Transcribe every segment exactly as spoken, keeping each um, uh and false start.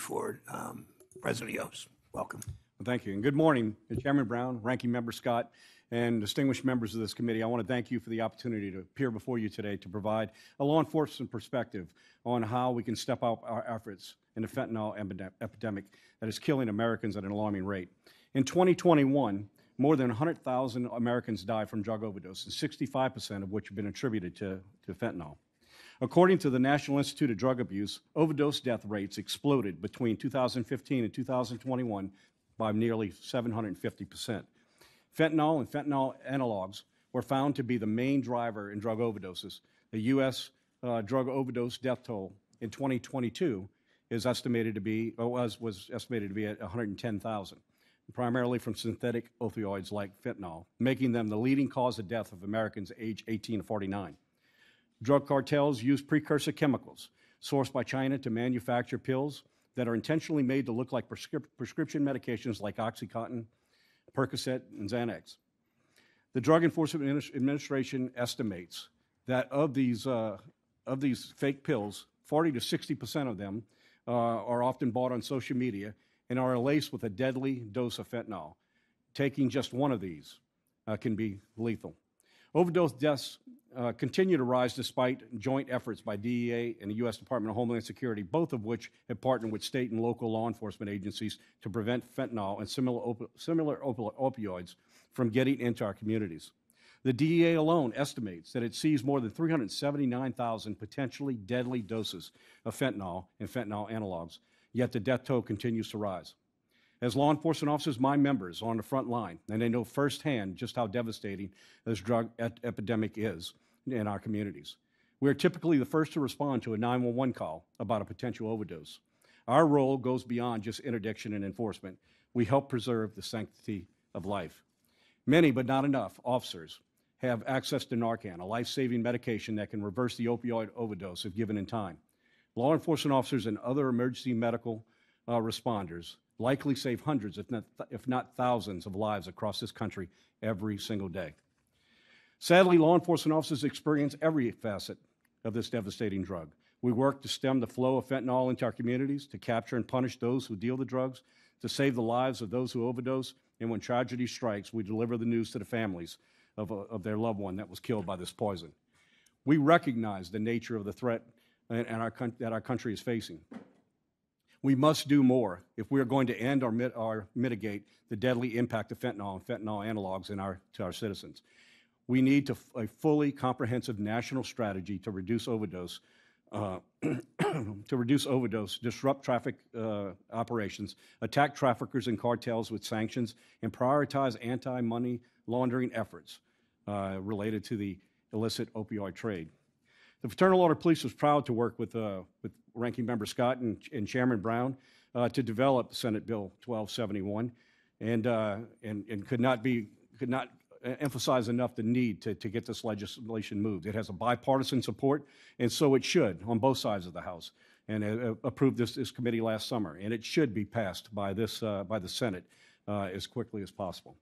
for um, President Yost. Welcome. Well, thank you, and good morning, Chairman Brown, Ranking Member Scott, and distinguished members of this committee. I want to thank you for the opportunity to appear before you today to provide a law enforcement perspective on how we can step up our efforts in the fentanyl epidemic that is killing Americans at an alarming rate. In twenty twenty-one, more than one hundred thousand Americans died from drug overdose, and sixty-five percent of which have been attributed to, to fentanyl. According to the National Institute of Drug Abuse, overdose death rates exploded between two thousand fifteen and two thousand twenty-one by nearly seven hundred fifty percent. Fentanyl and fentanyl analogs were found to be the main driver in drug overdoses. The U S uh, drug overdose death toll in twenty twenty-two is estimated to be, or was, was estimated to be at one hundred ten thousand, primarily from synthetic opioids like fentanyl, making them the leading cause of death of Americans aged eighteen to forty-nine. Drug cartels use precursor chemicals sourced by China to manufacture pills that are intentionally made to look like prescrip- prescription medications like Oxycontin, Percocet, and Xanax. The Drug Enforcement Administration estimates that of these, uh, of these fake pills, forty to sixty percent of them uh, are often bought on social media and are laced with a deadly dose of fentanyl. Taking just one of these uh, can be lethal. Overdose deaths uh, continue to rise despite joint efforts by D E A and the U S Department of Homeland Security, both of which have partnered with state and local law enforcement agencies to prevent fentanyl and similar, op- similar op- opioids from getting into our communities. The D E A alone estimates that it sees more than three hundred seventy-nine thousand potentially deadly doses of fentanyl and fentanyl analogs, yet the death toll continues to rise. As law enforcement officers, my members are on the front line, and they know firsthand just how devastating this drug et- epidemic is in our communities. We are typically the first to respond to a nine one one call about a potential overdose. Our role goes beyond just interdiction and enforcement. We help preserve the sanctity of life. Many, but not enough, officers have access to Narcan, a life-saving medication that can reverse the opioid overdose if given in time. Law enforcement officers and other emergency medical uh, responders likely save hundreds, if not, th- if not thousands, of lives across this country every single day. Sadly, law enforcement officers experience every facet of this devastating drug. We work to stem the flow of fentanyl into our communities, to capture and punish those who deal the drugs, to save the lives of those who overdose, and when tragedy strikes, we deliver the news to the families of, uh, of their loved one that was killed by this poison. We recognize the nature of the threat and, and our con- that our country is facing. We must do more if we are going to end or, mit- or mitigate the deadly impact of fentanyl and fentanyl analogs in our, to our citizens. We need to f- a fully comprehensive national strategy to reduce overdose, uh, to reduce overdose, disrupt traffic uh, operations, attack traffickers and cartels with sanctions, and prioritize anti-money laundering efforts uh, related to the illicit opioid trade. The Fraternal Order Police was proud to work with, uh, with Ranking Member Scott and, and Chairman Brown uh, to develop Senate Bill twelve seventy-one, and uh, and and could not be could not emphasize enough the need to to get this legislation moved. It has a bipartisan support, and so it should on both sides of the House. And uh, approved this this committee last summer, and it should be passed by this uh, by the Senate uh, as quickly as possible.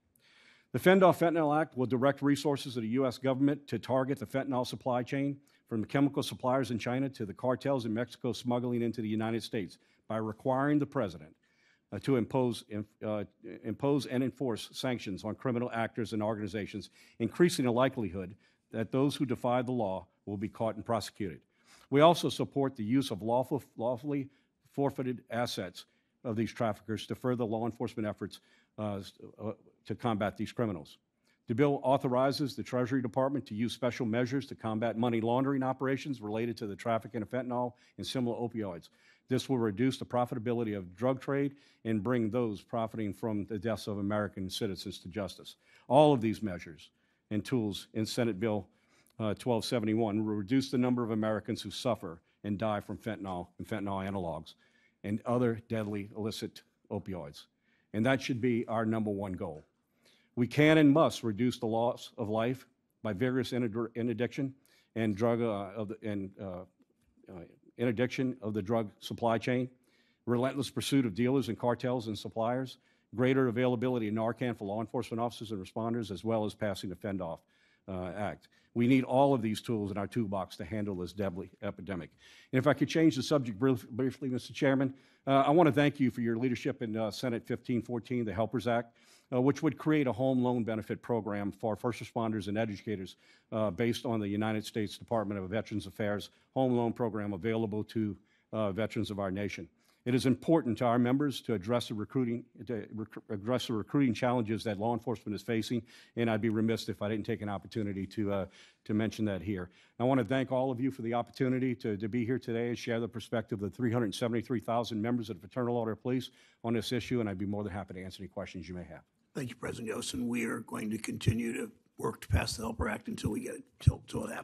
The FEND Off Fentanyl Act will direct resources of the U S government to target the fentanyl supply chain, from the chemical suppliers in China to the cartels in Mexico smuggling into the United States, by requiring the president uh, to impose, uh, impose and enforce sanctions on criminal actors and organizations, increasing the likelihood that those who defy the law will be caught and prosecuted. We also support the use of lawful, lawfully forfeited assets of these traffickers to further law enforcement efforts uh, to combat these criminals. The bill authorizes the Treasury Department to use special measures to combat money laundering operations related to the trafficking of fentanyl and similar opioids. This will reduce the profitability of drug trade and bring those profiting from the deaths of American citizens to justice. All of these measures and tools in Senate Bill uh, twelve seventy-one will reduce the number of Americans who suffer and die from fentanyl and fentanyl analogs and other deadly illicit opioids. And that should be our number one goal. We can and must reduce the loss of life by vigorous interdiction and drug uh, of the, and uh, uh, interdiction of the drug supply chain, relentless pursuit of dealers and cartels and suppliers, greater availability of Narcan for law enforcement officers and responders, as well as passing the FEND Off uh, Act. We need all of these tools in our toolbox to handle this deadly epidemic. And if I could change the subject brief, briefly, Mister Chairman, uh, I want to thank you for your leadership in uh, Senate fifteen fourteen, the Helpers Act, uh, which would create a home loan benefit program for first responders and educators uh, based on the United States Department of Veterans Affairs home loan program available to uh, veterans of our nation. It is important to our members to address the recruiting to rec- address the recruiting challenges that law enforcement is facing, and I'd be remiss if I didn't take an opportunity to uh, to mention that here. I want to thank all of you for the opportunity to, to be here today and share the perspective of the three hundred seventy-three thousand members of the Fraternal Order Police on this issue, and I'd be more than happy to answer any questions you may have. Thank you, President Yost. We are going to continue to work to pass the Helper Act until we get it, until, until it happens.